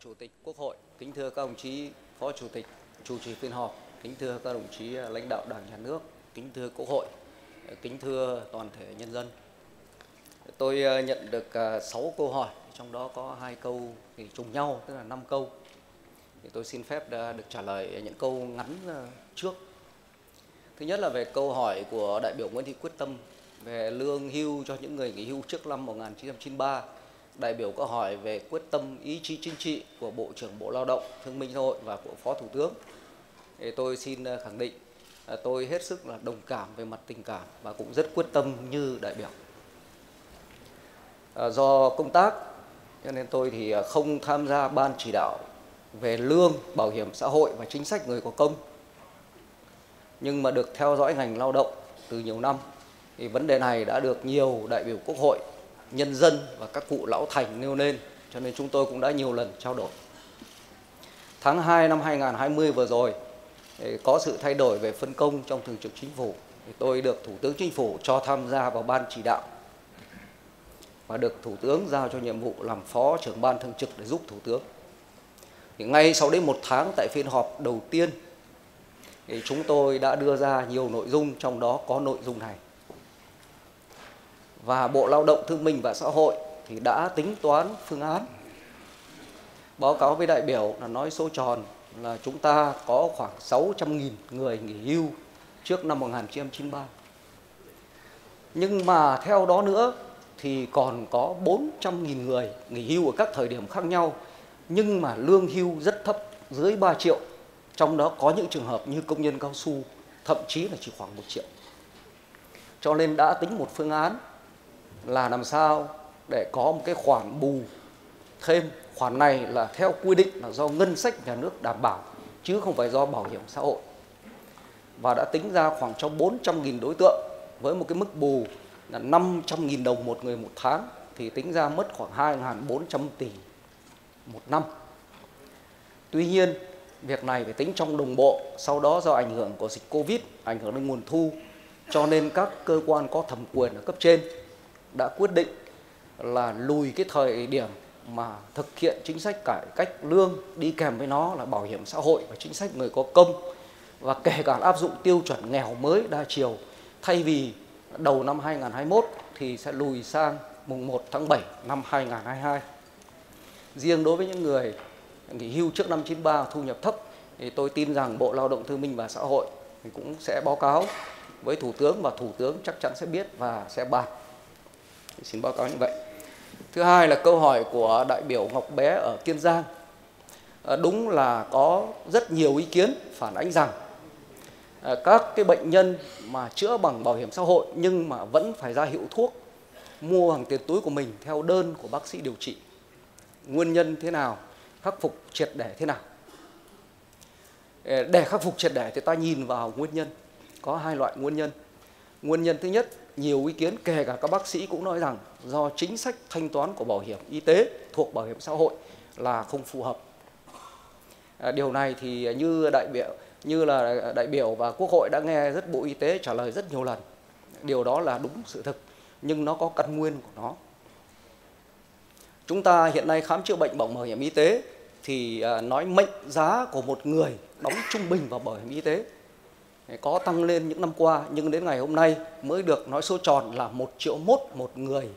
Chủ tịch Quốc hội, kính thưa các đồng chí Phó Chủ tịch chủ trì phiên họp, kính thưa các đồng chí lãnh đạo Đảng, Nhà nước, kính thưa Quốc hội, kính thưa toàn thể nhân dân. Tôi nhận được 6 câu hỏi, trong đó có 2 câu thì trùng nhau, tức là 5 câu. Thì tôi xin phép được trả lời những câu ngắn trước. Thứ nhất là về câu hỏi của đại biểu Nguyễn Thị Quyết Tâm về lương hưu cho những người nghỉ hưu trước năm 1993. Đại biểu có hỏi về quyết tâm, ý chí chính trị của Bộ trưởng Bộ Lao động, Thương binh Xã hội và của Phó Thủ tướng. Thì tôi xin khẳng định tôi hết sức là đồng cảm về mặt tình cảm và cũng rất quyết tâm như đại biểu. Do công tác cho nên tôi thì không tham gia ban chỉ đạo về lương, bảo hiểm xã hội và chính sách người có công, nhưng mà được theo dõi ngành lao động từ nhiều năm thì vấn đề này đã được nhiều đại biểu Quốc hội, nhân dân và các cụ lão thành nêu lên, cho nên chúng tôi cũng đã nhiều lần trao đổi. Tháng 2 năm 2020 vừa rồi có sự thay đổi về phân công trong Thường trực Chính phủ, thì tôi được Thủ tướng Chính phủ cho tham gia vào ban chỉ đạo và được Thủ tướng giao cho nhiệm vụ làm Phó trưởng ban thường trực để giúp Thủ tướng. Thì ngay sau đến 1 tháng tại phiên họp đầu tiên thì chúng tôi đã đưa ra nhiều nội dung, trong đó có nội dung này. Và Bộ Lao động, Thương binh và Xã hội thì đã tính toán phương án. Báo cáo với đại biểu là nói số tròn là chúng ta có khoảng 600.000 người nghỉ hưu trước năm 1993. Nhưng mà theo đó nữa thì còn có 400.000 người nghỉ hưu ở các thời điểm khác nhau, nhưng mà lương hưu rất thấp, dưới 3 triệu. Trong đó có những trường hợp như công nhân cao su, thậm chí là chỉ khoảng 1 triệu. Cho nên đã tính một phương án là làm sao để có một cái khoản bù thêm. Khoản này là theo quy định là do ngân sách nhà nước đảm bảo, chứ không phải do bảo hiểm xã hội. Và đã tính ra khoảng cho 400.000 đối tượng với một cái mức bù là 500.000 đồng một người 1 tháng, thì tính ra mất khoảng 2.400 tỷ 1 năm. Tuy nhiên, việc này phải tính trong đồng bộ. Sau đó do ảnh hưởng của dịch Covid, ảnh hưởng đến nguồn thu, cho nên các cơ quan có thẩm quyền ở cấp trên đã quyết định là lùi cái thời điểm mà thực hiện chính sách cải cách lương, đi kèm với nó là bảo hiểm xã hội và chính sách người có công, và kể cả áp dụng tiêu chuẩn nghèo mới đa chiều. Thay vì đầu năm 2021 thì sẽ lùi sang mùng 1 tháng 7 năm 2022. Riêng đối với những người nghỉ hưu trước năm 93 thu nhập thấp thì tôi tin rằng Bộ Lao động, Thương binh và Xã hội thì cũng sẽ báo cáo với Thủ tướng, và Thủ tướng chắc chắn sẽ biết và sẽ bàn. Xin báo cáo như vậy. Thứ hai là câu hỏi của đại biểu Ngọc Bé ở Kiên Giang. Đúng là có rất nhiều ý kiến phản ánh rằng các cái bệnh nhân mà chữa bằng bảo hiểm xã hội nhưng mà vẫn phải ra hiệu thuốc, mua bằng tiền túi của mình theo đơn của bác sĩ điều trị. Nguyên nhân thế nào? Khắc phục triệt để thế nào? Để khắc phục triệt để thì ta nhìn vào nguyên nhân. Có 2 loại nguyên nhân. Nguyên nhân thứ nhất, nhiều ý kiến kể cả các bác sĩ cũng nói rằng do chính sách thanh toán của bảo hiểm y tế thuộc bảo hiểm xã hội là không phù hợp. Điều này thì như là đại biểu và Quốc hội đã nghe rất Bộ Y tế trả lời rất nhiều lần. Điều đó là đúng sự thực, nhưng nó có căn nguyên của nó. Chúng ta hiện nay khám chữa bệnh bằng bảo hiểm y tế thì nói mệnh giá của một người đóng trung bình vào bảo hiểm y tế có tăng lên những năm qua, nhưng đến ngày hôm nay mới được nói số tròn là 1.1 triệu một người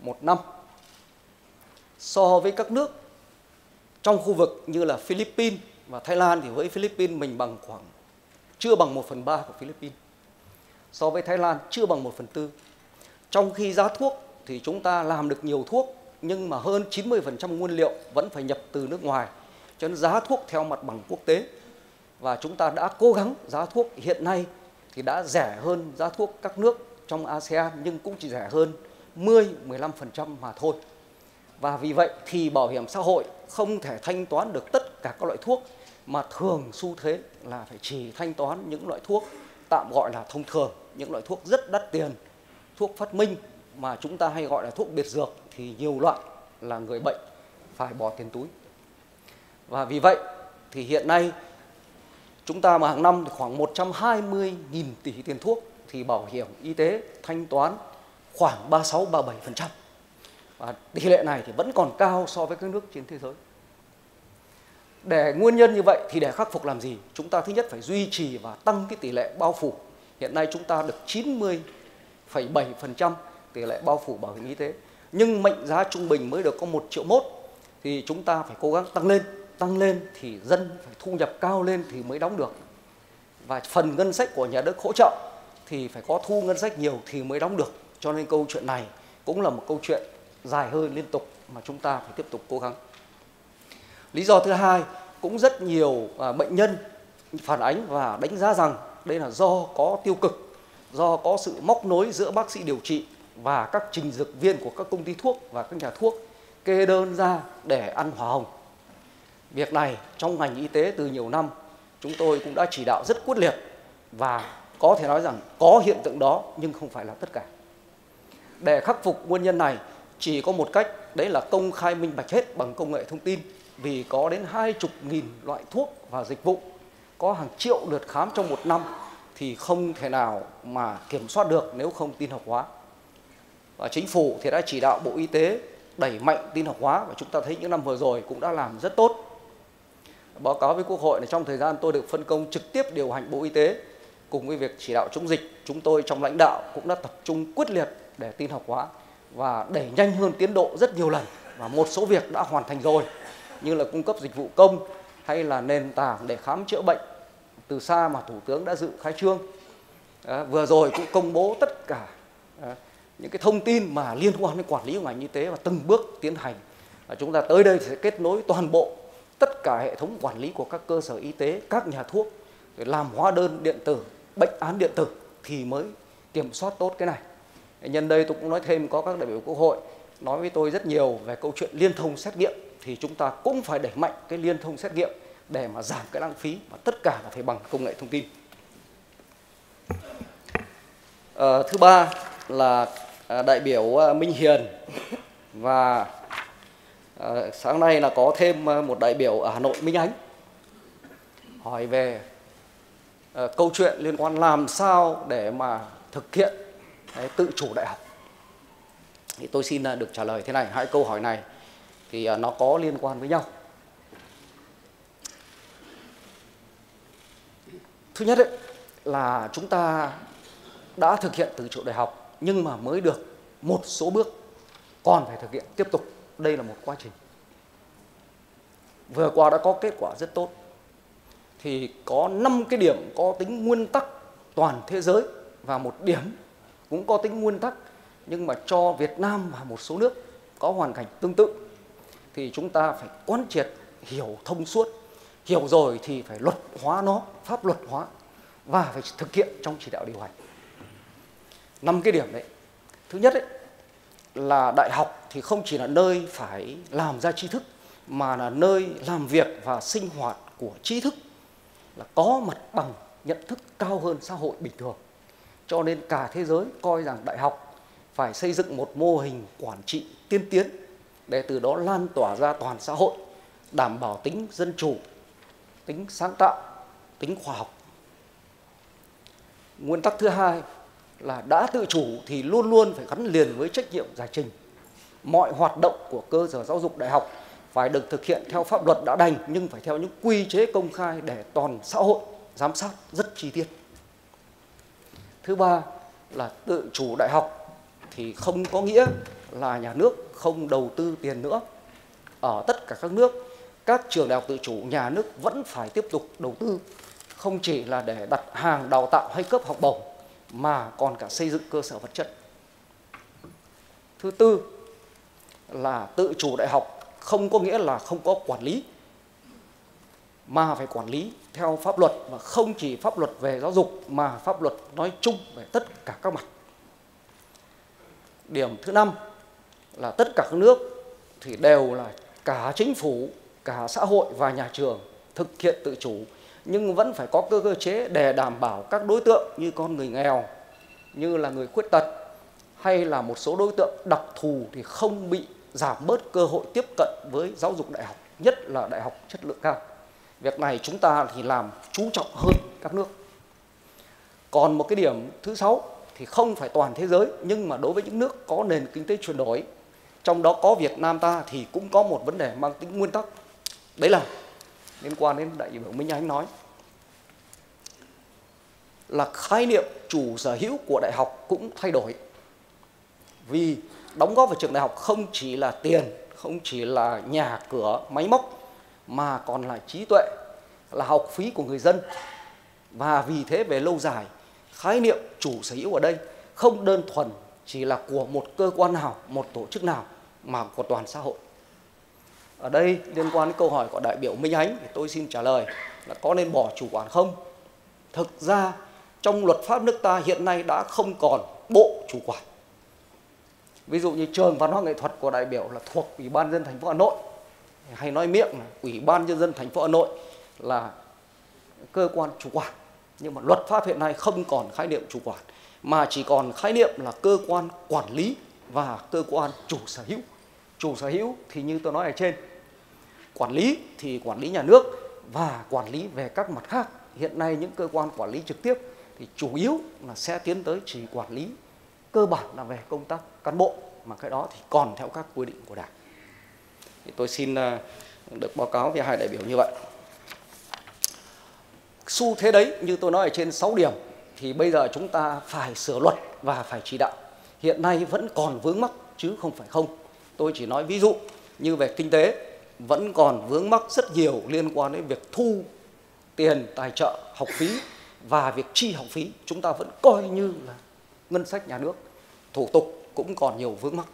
1 năm. So với các nước trong khu vực như là Philippines và Thái Lan thì với Philippines mình bằng khoảng chưa bằng 1/3 của Philippines. So với Thái Lan chưa bằng 1/4. Trong khi giá thuốc thì chúng ta làm được nhiều thuốc, nhưng mà hơn 90% nguyên liệu vẫn phải nhập từ nước ngoài, cho nên giá thuốc theo mặt bằng quốc tế. Và chúng ta đã cố gắng, giá thuốc hiện nay thì đã rẻ hơn giá thuốc các nước trong ASEAN, nhưng cũng chỉ rẻ hơn 10-15% mà thôi. Và vì vậy thì bảo hiểm xã hội không thể thanh toán được tất cả các loại thuốc, mà thường xu thế là phải chỉ thanh toán những loại thuốc tạm gọi là thông thường, những loại thuốc rất đắt tiền, thuốc phát minh mà chúng ta hay gọi là thuốc biệt dược, thì nhiều loại là người bệnh phải bỏ tiền túi. Và vì vậy thì hiện nay chúng ta mà hàng năm khoảng 120.000 tỷ tiền thuốc thì bảo hiểm y tế thanh toán khoảng 36-37%. Và tỷ lệ này thì vẫn còn cao so với các nước trên thế giới. Để nguyên nhân như vậy thì để khắc phục làm gì? Chúng ta thứ nhất phải duy trì và tăng cái tỷ lệ bao phủ. Hiện nay chúng ta được 90,7% tỷ lệ bao phủ bảo hiểm y tế. Nhưng mệnh giá trung bình mới được có 1,1 triệu. Thì chúng ta phải cố gắng tăng lên. Tăng lên thì dân phải thu nhập cao lên thì mới đóng được. Và phần ngân sách của nhà nước hỗ trợ thì phải có thu ngân sách nhiều thì mới đóng được. Cho nên câu chuyện này cũng là một câu chuyện dài hơi liên tục mà chúng ta phải tiếp tục cố gắng. Lý do thứ hai, cũng rất nhiều bệnh nhân phản ánh và đánh giá rằng đây là do có tiêu cực, do có sự móc nối giữa bác sĩ điều trị và các trình dược viên của các công ty thuốc và các nhà thuốc kê đơn ra để ăn hoa hồng. Việc này trong ngành y tế từ nhiều năm chúng tôi cũng đã chỉ đạo rất quyết liệt và có thể nói rằng có hiện tượng đó nhưng không phải là tất cả. Để khắc phục nguyên nhân này chỉ có một cách, đấy là công khai minh bạch hết bằng công nghệ thông tin. Vì có đến 20.000 loại thuốc và dịch vụ, có hàng triệu lượt khám trong một năm thì không thể nào mà kiểm soát được nếu không tin học hóa. Và chính phủ thì đã chỉ đạo Bộ Y tế đẩy mạnh tin học hóa và chúng ta thấy những năm vừa rồi cũng đã làm rất tốt. Báo cáo với Quốc hội là trong thời gian tôi được phân công trực tiếp điều hành Bộ Y tế, cùng với việc chỉ đạo chống dịch, chúng tôi trong lãnh đạo cũng đã tập trung quyết liệt để tin học hóa và đẩy nhanh hơn tiến độ rất nhiều lần, và một số việc đã hoàn thành rồi, như là cung cấp dịch vụ công hay là nền tảng để khám chữa bệnh từ xa mà Thủ tướng đã dự khai trương. Vừa rồi cũng công bố tất cả những cái thông tin mà liên quan đến quản lý của ngành y tế và từng bước tiến hành. Chúng ta tới đây thì sẽ kết nối toàn bộ tất cả hệ thống quản lý của các cơ sở y tế, các nhà thuốc, để làm hóa đơn điện tử, bệnh án điện tử thì mới kiểm soát tốt cái này. Nhân đây tôi cũng nói thêm, có các đại biểu Quốc hội nói với tôi rất nhiều về câu chuyện liên thông xét nghiệm. Thì chúng ta cũng phải đẩy mạnh cái liên thông xét nghiệm để mà giảm cái lãng phí, và tất cả là phải bằng công nghệ thông tin. Thứ ba là đại biểu Minh Hiền, và sáng nay là có thêm một đại biểu ở Hà Nội, Minh Ánh, hỏi về câu chuyện liên quan làm sao để mà thực hiện tự chủ đại học. Thì tôi xin được trả lời thế này, hai câu hỏi này thì nó có liên quan với nhau. Thứ nhất là chúng ta đã thực hiện tự chủ đại học nhưng mà mới được một số bước, còn phải thực hiện tiếp tục. Đây là một quá trình. Vừa qua đã có kết quả rất tốt. Thì có 5 cái điểm có tính nguyên tắc toàn thế giới và một điểm cũng có tính nguyên tắc nhưng mà cho Việt Nam và một số nước có hoàn cảnh tương tự. Thì chúng ta phải quán triệt, hiểu thông suốt, hiểu rồi thì phải luật hóa nó, pháp luật hóa, và phải thực hiện trong chỉ đạo điều hành. 5 cái điểm đấy. Thứ nhất là đại học thì không chỉ là nơi phải làm ra tri thức, mà là nơi làm việc và sinh hoạt của tri thức, là có mặt bằng nhận thức cao hơn xã hội bình thường. Cho nên cả thế giới coi rằng đại học phải xây dựng một mô hình quản trị tiên tiến, để từ đó lan tỏa ra toàn xã hội, đảm bảo tính dân chủ, tính sáng tạo, tính khoa học. Nguyên tắc thứ hai là đã tự chủ thì luôn luôn phải gắn liền với trách nhiệm giải trình. Mọi hoạt động của cơ sở giáo dục đại học phải được thực hiện theo pháp luật đã đành, nhưng phải theo những quy chế công khai để toàn xã hội giám sát rất chi tiết. Thứ ba là tự chủ đại học thì không có nghĩa là nhà nước không đầu tư tiền nữa. Ở tất cả các nước, các trường đại học tự chủ, nhà nước vẫn phải tiếp tục đầu tư, không chỉ là để đặt hàng đào tạo hay cấp học bổng, mà còn cả xây dựng cơ sở vật chất. Thứ tư là tự chủ đại học không có nghĩa là không có quản lý, mà phải quản lý theo pháp luật, và không chỉ pháp luật về giáo dục mà pháp luật nói chung về tất cả các mặt. Điểm thứ năm là tất cả các nước thì đều là cả chính phủ, cả xã hội và nhà trường thực hiện tự chủ, nhưng vẫn phải có cơ chế để đảm bảo các đối tượng như con người nghèo, như là người khuyết tật, hay là một số đối tượng đặc thù thì không bị giảm bớt cơ hội tiếp cận với giáo dục đại học, nhất là đại học chất lượng cao. Việc này chúng ta thì làm chú trọng hơn các nước. Còn một cái điểm thứ sáu thì không phải toàn thế giới, nhưng mà đối với những nước có nền kinh tế chuyển đổi, trong đó có Việt Nam ta, thì cũng có một vấn đề mang tính nguyên tắc. Đấy là liên quan đến đại biểu Minh Ánh nói là khái niệm chủ sở hữu của đại học cũng thay đổi. Vì đóng góp vào trường đại học không chỉ là tiền, không chỉ là nhà cửa, máy móc, mà còn là trí tuệ, là học phí của người dân. Và vì thế về lâu dài, khái niệm chủ sở hữu ở đây không đơn thuần chỉ là của một cơ quan nào, một tổ chức nào, mà của toàn xã hội. Ở đây liên quan đến câu hỏi của đại biểu Minh Ánh thì tôi xin trả lời là có nên bỏ chủ quản không? Thực ra trong luật pháp nước ta hiện nay đã không còn bộ chủ quản. Ví dụ như trường văn hóa nghệ thuật của đại biểu là thuộc Ủy ban nhân dân thành phố Hà Nội, hay nói miệng là Ủy ban nhân dân thành phố Hà Nội là cơ quan chủ quản. Nhưng mà luật pháp hiện nay không còn khái niệm chủ quản, mà chỉ còn khái niệm là cơ quan quản lý và cơ quan chủ sở hữu. Chủ sở hữu thì như tôi nói ở trên, quản lý thì quản lý nhà nước và quản lý về các mặt khác. Hiện nay những cơ quan quản lý trực tiếp thì chủ yếu là sẽ tiến tới chỉ quản lý cơ bản là về công tác cán bộ, mà cái đó thì còn theo các quy định của Đảng. Thì tôi xin được báo cáo về hai đại biểu như vậy. Xu thế đấy, như tôi nói ở trên 6 điểm, thì bây giờ chúng ta phải sửa luật và phải chỉ đạo. Hiện nay vẫn còn vướng mắc chứ không phải không. Tôi chỉ nói ví dụ như về kinh tế, vẫn còn vướng mắc rất nhiều liên quan đến việc thu tiền tài trợ học phí và việc chi học phí. Chúng ta vẫn coi như là ngân sách nhà nước, thủ tục cũng còn nhiều vướng mắc.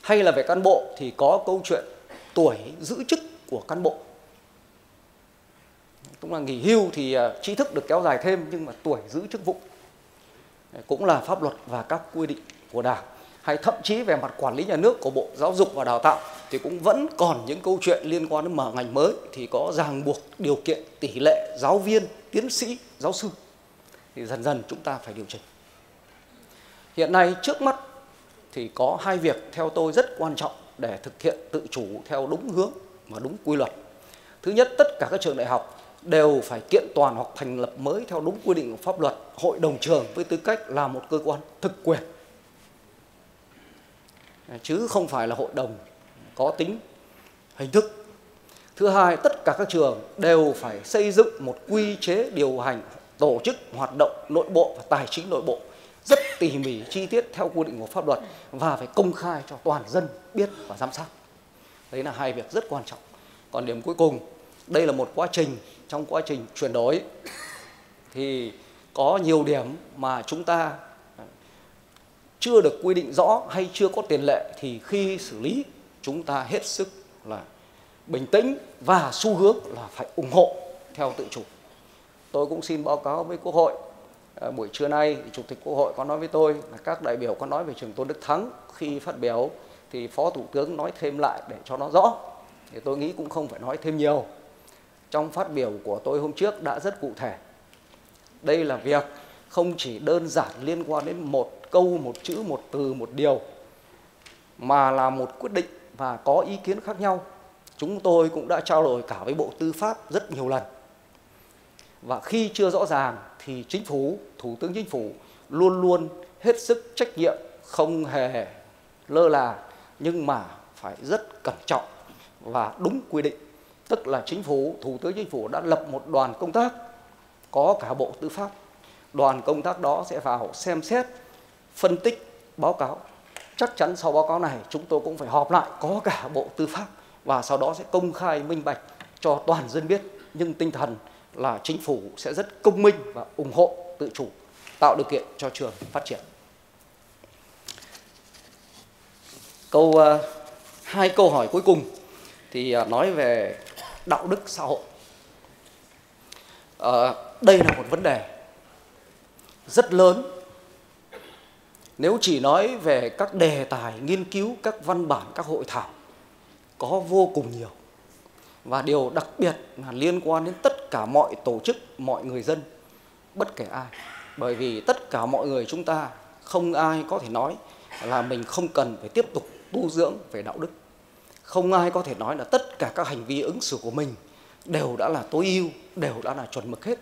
Hay là về cán bộ thì có câu chuyện tuổi giữ chức của cán bộ. Cũng là nghỉ hưu thì trí thức được kéo dài thêm, nhưng mà tuổi giữ chức vụ cũng là pháp luật và các quy định của Đảng. Hay thậm chí về mặt quản lý nhà nước của Bộ Giáo dục và Đào tạo thì cũng vẫn còn những câu chuyện liên quan đến mở ngành mới thì có ràng buộc điều kiện tỷ lệ giáo viên, tiến sĩ, giáo sư. Thì dần dần chúng ta phải điều chỉnh. Hiện nay trước mắt thì có hai việc theo tôi rất quan trọng để thực hiện tự chủ theo đúng hướng và đúng quy luật. Thứ nhất, tất cả các trường đại học đều phải kiện toàn hoặc thành lập mới theo đúng quy định của pháp luật hội đồng trường với tư cách là một cơ quan thực quyền, chứ không phải là hội đồng có tính hình thức. Thứ hai, tất cả các trường đều phải xây dựng một quy chế điều hành, tổ chức hoạt động nội bộ và tài chính nội bộ rất tỉ mỉ, chi tiết theo quy định của pháp luật và phải công khai cho toàn dân biết và giám sát. Đấy là hai việc rất quan trọng. Còn điểm cuối cùng, đây là một quá trình. Trong quá trình chuyển đổi thì có nhiều điểm mà chúng ta chưa được quy định rõ hay chưa có tiền lệ, thì khi xử lý chúng ta hết sức là bình tĩnh và xu hướng là phải ủng hộ theo tự chủ. Tôi cũng xin báo cáo với Quốc hội, buổi trưa nay thì Chủ tịch Quốc hội có nói với tôi là các đại biểu có nói về trường Tôn Đức Thắng, khi phát biểu thì Phó Thủ tướng nói thêm lại để cho nó rõ, thì tôi nghĩ cũng không phải nói thêm nhiều. Trong phát biểu của tôi hôm trước đã rất cụ thể. Đây là việc không chỉ đơn giản liên quan đến một câu, một chữ, một từ, một điều, mà là một quyết định và có ý kiến khác nhau. Chúng tôi cũng đã trao đổi cả với Bộ Tư pháp rất nhiều lần. Và khi chưa rõ ràng thì Chính phủ, Thủ tướng Chính phủ luôn luôn hết sức trách nhiệm, không hề lơ là, nhưng mà phải rất cẩn trọng và đúng quy định. Tức là Chính phủ, Thủ tướng Chính phủ đã lập một đoàn công tác có cả Bộ Tư pháp. Đoàn công tác đó sẽ vào xem xét, phân tích, báo cáo. Chắc chắn sau báo cáo này chúng tôi cũng phải họp lại có cả Bộ Tư pháp và sau đó sẽ công khai minh bạch cho toàn dân biết. Nhưng tinh thần là Chính phủ sẽ rất công minh và ủng hộ tự chủ, tạo điều kiện cho trường phát triển. Hai câu hỏi cuối cùng thì nói về đạo đức xã hội. Đây là một vấn đề rất lớn. Nếu chỉ nói về các đề tài, nghiên cứu, các văn bản, các hội thảo có vô cùng nhiều. Và điều đặc biệt là liên quan đến tất cả mọi tổ chức, mọi người dân, bất kể ai. Bởi vì tất cả mọi người chúng ta không ai có thể nói là mình không cần phải tiếp tục tu dưỡng về đạo đức. Không ai có thể nói là tất cả các hành vi ứng xử của mình đều đã là tối ưu, đều đã là chuẩn mực hết.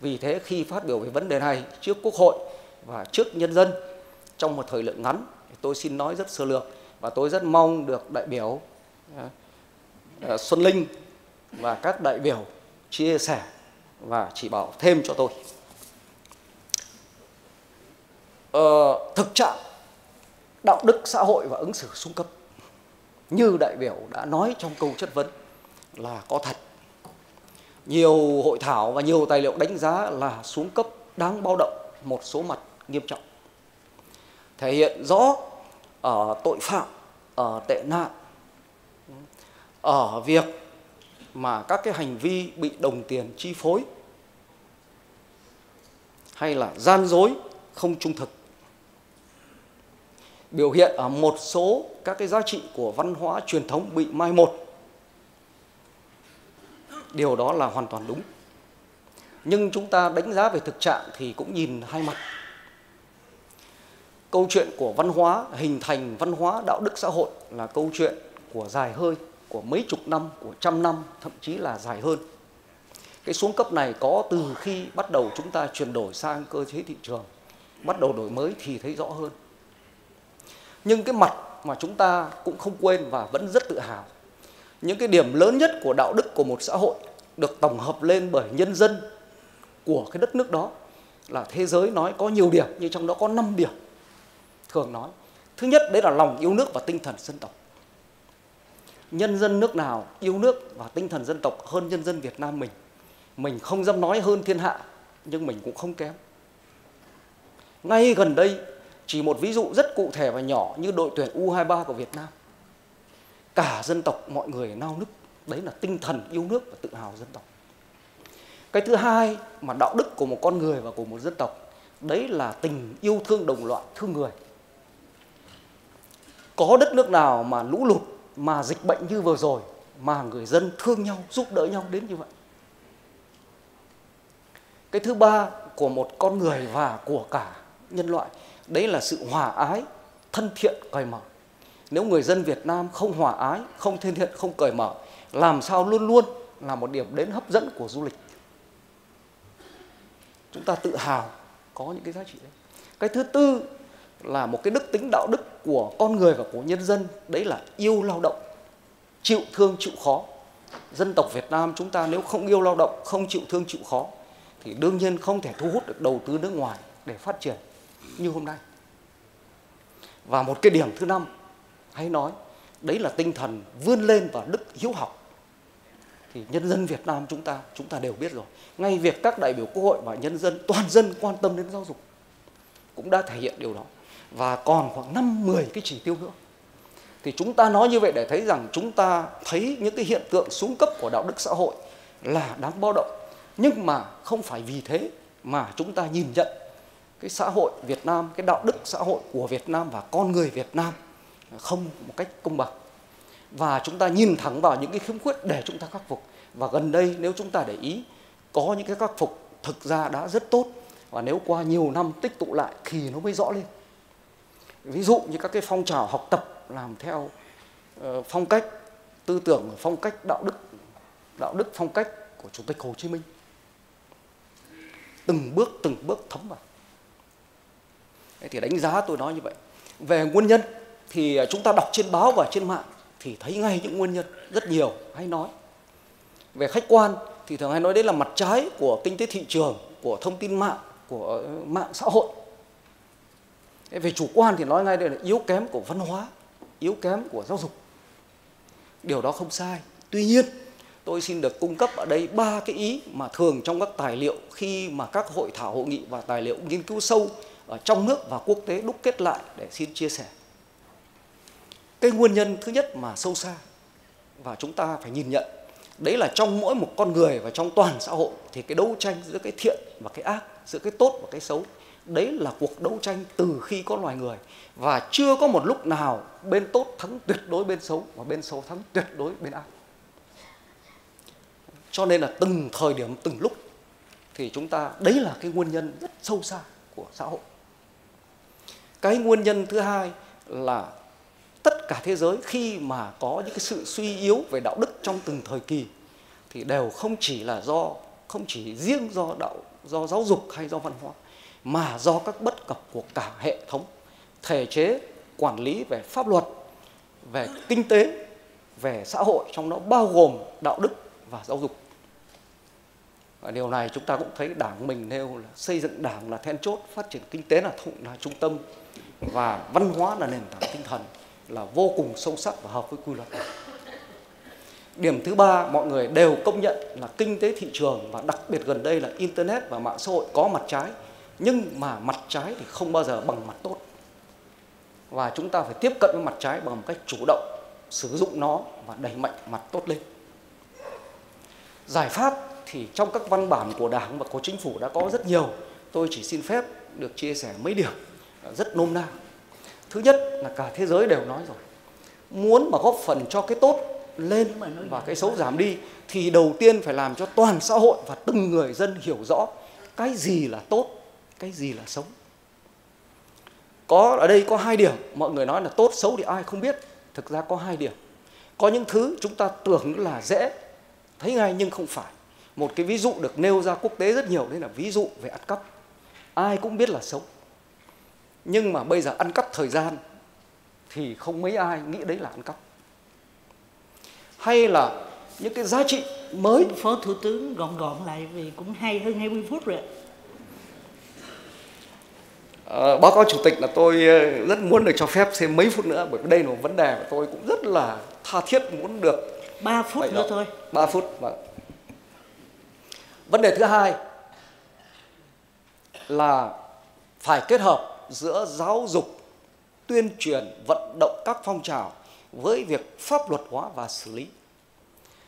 Vì thế khi phát biểu về vấn đề này trước Quốc hội và trước nhân dân, trong một thời lượng ngắn, tôi xin nói rất sơ lược và tôi rất mong được đại biểu Xuân Linh và các đại biểu chia sẻ và chỉ bảo thêm cho tôi. Thực trạng đạo đức xã hội và ứng xử xuống cấp như đại biểu đã nói trong câu chất vấn là có thật. Nhiều hội thảo và nhiều tài liệu đánh giá là xuống cấp đáng báo động một số mặt nghiêm trọng, thể hiện rõ ở tội phạm, ở tệ nạn, ở việc mà các cái hành vi bị đồng tiền chi phối hay là gian dối, không trung thực, biểu hiện ở một số các cái giá trị của văn hóa truyền thống bị mai một. Điều đó là hoàn toàn đúng. Nhưng chúng ta đánh giá về thực trạng thì cũng nhìn hai mặt. Câu chuyện của văn hóa, hình thành văn hóa đạo đức xã hội là câu chuyện của dài hơi, của mấy chục năm, của trăm năm, thậm chí là dài hơn. Cái xuống cấp này có từ khi bắt đầu chúng ta chuyển đổi sang cơ chế thị trường, bắt đầu đổi mới thì thấy rõ hơn. Nhưng cái mặt mà chúng ta cũng không quên và vẫn rất tự hào, những cái điểm lớn nhất của đạo đức của một xã hội được tổng hợp lên bởi nhân dân của cái đất nước đó, là thế giới nói có nhiều điểm nhưng trong đó có 5 điểm thường nói. Thứ nhất đấy là lòng yêu nước và tinh thần dân tộc. Nhân dân nước nào yêu nước và tinh thần dân tộc hơn nhân dân Việt Nam mình? Mình không dám nói hơn thiên hạ, nhưng mình cũng không kém. Ngay gần đây, chỉ một ví dụ rất cụ thể và nhỏ như đội tuyển U23 của Việt Nam. Cả dân tộc mọi người nao nức. Đấy là tinh thần yêu nước và tự hào dân tộc. Cái thứ hai mà đạo đức của một con người và của một dân tộc, đấy là tình yêu thương đồng loại, thương người. Có đất nước nào mà lũ lụt, mà dịch bệnh như vừa rồi mà người dân thương nhau, giúp đỡ nhau đến như vậy? Cái thứ ba của một con người và của cả nhân loại, đấy là sự hòa ái, thân thiện, cởi mở. Nếu người dân Việt Nam không hòa ái, không thân thiện, không cởi mở, làm sao luôn luôn là một điểm đến hấp dẫn của du lịch. Chúng ta tự hào có những cái giá trị đấy. Cái thứ tư là một cái đức tính đạo đức của con người và của nhân dân, đấy là yêu lao động, chịu thương, chịu khó. Dân tộc Việt Nam chúng ta nếu không yêu lao động, không chịu thương, chịu khó thì đương nhiên không thể thu hút được đầu tư nước ngoài để phát triển như hôm nay. Và một cái điểm thứ năm hay nói, đấy là tinh thần vươn lên và đức hiếu học. Thì nhân dân Việt Nam chúng ta đều biết rồi. Ngay việc các đại biểu Quốc hội và nhân dân, toàn dân quan tâm đến giáo dục cũng đã thể hiện điều đó. Và còn khoảng 5-10 cái chỉ tiêu nữa. Thì chúng ta nói như vậy để thấy rằng chúng ta thấy những cái hiện tượng xuống cấp của đạo đức xã hội là đáng báo động. Nhưng mà không phải vì thế mà chúng ta nhìn nhận cái xã hội Việt Nam, cái đạo đức xã hội của Việt Nam và con người Việt Nam không một cách công bằng. Và chúng ta nhìn thẳng vào những cái khiếm khuyết để chúng ta khắc phục. Và gần đây nếu chúng ta để ý, có những cái khắc phục thực ra đã rất tốt. Và nếu qua nhiều năm tích tụ lại thì nó mới rõ lên. Ví dụ như các cái phong trào học tập làm theo phong cách tư tưởng, phong cách đạo đức phong cách của Chủ tịch Hồ Chí Minh. Từng bước thấm vào. Đấy, thì đánh giá tôi nói như vậy. Về nguyên nhân thì chúng ta đọc trên báo và trên mạng thì thấy ngay những nguyên nhân rất nhiều hay nói. Về khách quan thì thường hay nói đấy là mặt trái của kinh tế thị trường, của thông tin mạng, của mạng xã hội. Về chủ quan thì nói ngay đây là yếu kém của văn hóa, yếu kém của giáo dục. Điều đó không sai. Tuy nhiên, tôi xin được cung cấp ở đây 3 cái ý mà thường trong các tài liệu khi mà các hội thảo, hội nghị và tài liệu nghiên cứu sâu ở trong nước và quốc tế đúc kết lại để xin chia sẻ. Cái nguyên nhân thứ nhất mà sâu xa và chúng ta phải nhìn nhận, đấy là trong mỗi một con người và trong toàn xã hội thì cái đấu tranh giữa cái thiện và cái ác, giữa cái tốt và cái xấu, đấy là cuộc đấu tranh từ khi có loài người. Và chưa có một lúc nào bên tốt thắng tuyệt đối bên xấu và bên xấu thắng tuyệt đối bên ác. Cho nên là từng thời điểm, từng lúc thì chúng ta, đấy là cái nguyên nhân rất sâu xa của xã hội. Cái nguyên nhân thứ hai là tất cả thế giới khi mà có những cái sự suy yếu về đạo đức trong từng thời kỳ thì đều không chỉ riêng do giáo dục hay do văn hóa, mà do các bất cập của cả hệ thống, thể chế, quản lý về pháp luật, về kinh tế, về xã hội, trong đó bao gồm đạo đức và giáo dục. Và điều này chúng ta cũng thấy Đảng mình nêu là xây dựng Đảng là then chốt, phát triển kinh tế là trung tâm và văn hóa là nền tảng tinh thần là vô cùng sâu sắc và hợp với quy luật. Điểm thứ ba, mọi người đều công nhận là kinh tế thị trường và đặc biệt gần đây là Internet và mạng xã hội có mặt trái, nhưng mà mặt trái thì không bao giờ bằng mặt tốt. Và chúng ta phải tiếp cận với mặt trái bằng một cách chủ động, sử dụng nó và đẩy mạnh mặt tốt lên. Giải pháp thì trong các văn bản của Đảng và của Chính phủ đã có rất nhiều. Tôi chỉ xin phép được chia sẻ mấy điểm rất nôm na. Thứ nhất là cả thế giới đều nói rồi. Muốn mà góp phần cho cái tốt lên và cái xấu giảm đi thì đầu tiên phải làm cho toàn xã hội và từng người dân hiểu rõ cái gì là tốt, cái gì là xấu. Ở đây có hai điểm. Mọi người nói là tốt, xấu thì ai không biết. Thực ra có hai điểm. Có những thứ chúng ta tưởng là dễ, thấy ngay nhưng không phải. Một cái ví dụ được nêu ra quốc tế rất nhiều, đấy là ví dụ về ăn cắp. Ai cũng biết là xấu. Nhưng mà bây giờ ăn cắp thời gian thì không mấy ai nghĩ đấy là ăn cắp. Hay là những cái giá trị mới. Phó Thủ tướng gọn lại vì cũng hay hơn 20 phút rồi. Báo cáo Chủ tịch là tôi rất muốn được cho phép thêm mấy phút nữa, bởi vì đây là một vấn đề mà tôi cũng rất là tha thiết muốn được. 3 phút nữa thôi. 3 phút. Vâng. Vấn đề thứ hai là phải kết hợp giữa giáo dục, tuyên truyền, vận động các phong trào với việc pháp luật hóa và xử lý.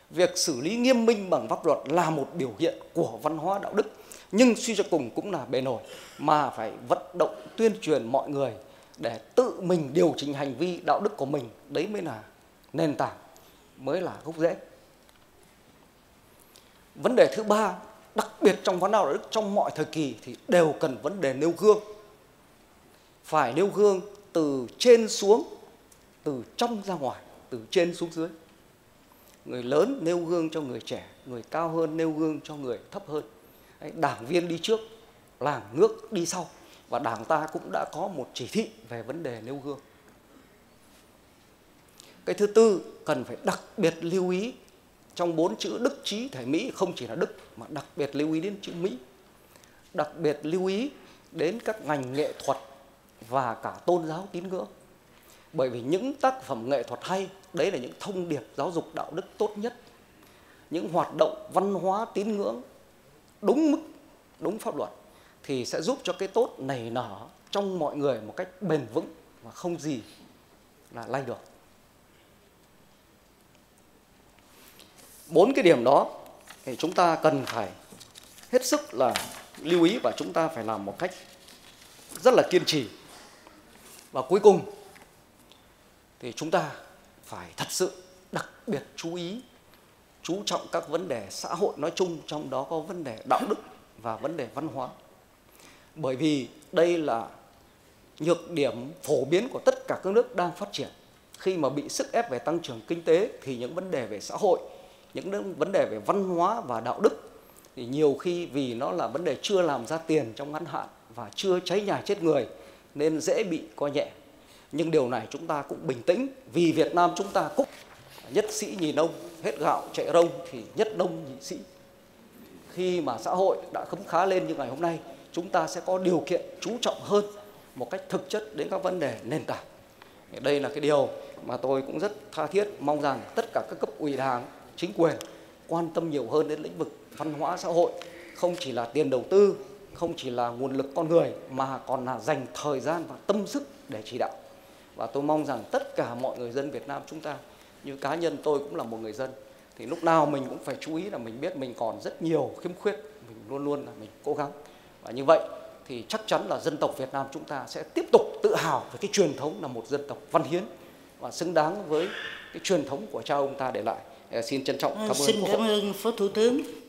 Việc xử lý nghiêm minh bằng pháp luật là một biểu hiện của văn hóa đạo đức, nhưng suy cho cùng cũng là bề nổi, mà phải vận động tuyên truyền mọi người để tự mình điều chỉnh hành vi đạo đức của mình. Đấy mới là nền tảng, mới là gốc rễ. Vấn đề thứ ba, đặc biệt trong văn hóa đạo đức trong mọi thời kỳ thì đều cần vấn đề nêu gương. Phải nêu gương từ trên xuống, từ trong ra ngoài, từ trên xuống dưới. Người lớn nêu gương cho người trẻ, người cao hơn nêu gương cho người thấp hơn. Đảng viên đi trước, làng nước đi sau. Và Đảng ta cũng đã có một chỉ thị về vấn đề nêu gương. Cái thứ tư, cần phải đặc biệt lưu ý trong 4 chữ đức trí thể mỹ, không chỉ là đức mà đặc biệt lưu ý đến chữ mỹ. Đặc biệt lưu ý đến các ngành nghệ thuật và cả tôn giáo tín ngưỡng. Bởi vì những tác phẩm nghệ thuật hay, đấy là những thông điệp giáo dục đạo đức tốt nhất. Những hoạt động văn hóa tín ngưỡng đúng mức, đúng pháp luật thì sẽ giúp cho cái tốt nảy nở trong mọi người một cách bền vững và không gì là lay được. 4 cái điểm đó thì chúng ta cần phải hết sức là lưu ý và chúng ta phải làm một cách rất là kiên trì. Và cuối cùng thì chúng ta phải thật sự đặc biệt chú ý, chú trọng các vấn đề xã hội nói chung, trong đó có vấn đề đạo đức và vấn đề văn hóa. Bởi vì đây là nhược điểm phổ biến của tất cả các nước đang phát triển. Khi mà bị sức ép về tăng trưởng kinh tế thì những vấn đề về xã hội, những vấn đề về văn hóa và đạo đức thì nhiều khi vì nó là vấn đề chưa làm ra tiền trong ngắn hạn và chưa cháy nhà chết người nên dễ bị coi nhẹ. Nhưng điều này chúng ta cũng bình tĩnh, vì Việt Nam chúng ta cũng nhất sĩ nhì nông, hết gạo chạy rông thì nhất nông nhị sĩ. Khi mà xã hội đã khấm khá lên như ngày hôm nay, chúng ta sẽ có điều kiện chú trọng hơn một cách thực chất đến các vấn đề nền tảng. Đây là cái điều mà tôi cũng rất tha thiết mong rằng tất cả các cấp ủy Đảng, chính quyền quan tâm nhiều hơn đến lĩnh vực văn hóa xã hội, không chỉ là tiền đầu tư, không chỉ là nguồn lực con người mà còn là dành thời gian và tâm sức để chỉ đạo. Và tôi mong rằng tất cả mọi người dân Việt Nam chúng ta, như cá nhân tôi cũng là một người dân, thì lúc nào mình cũng phải chú ý là mình biết mình còn rất nhiều khiếm khuyết, mình luôn luôn là mình cố gắng. Và như vậy thì chắc chắn là dân tộc Việt Nam chúng ta sẽ tiếp tục tự hào về cái truyền thống là một dân tộc văn hiến và xứng đáng với cái truyền thống của cha ông ta để lại. Xin trân trọng cảm ơn. Xin cảm ơn Phó Thủ tướng.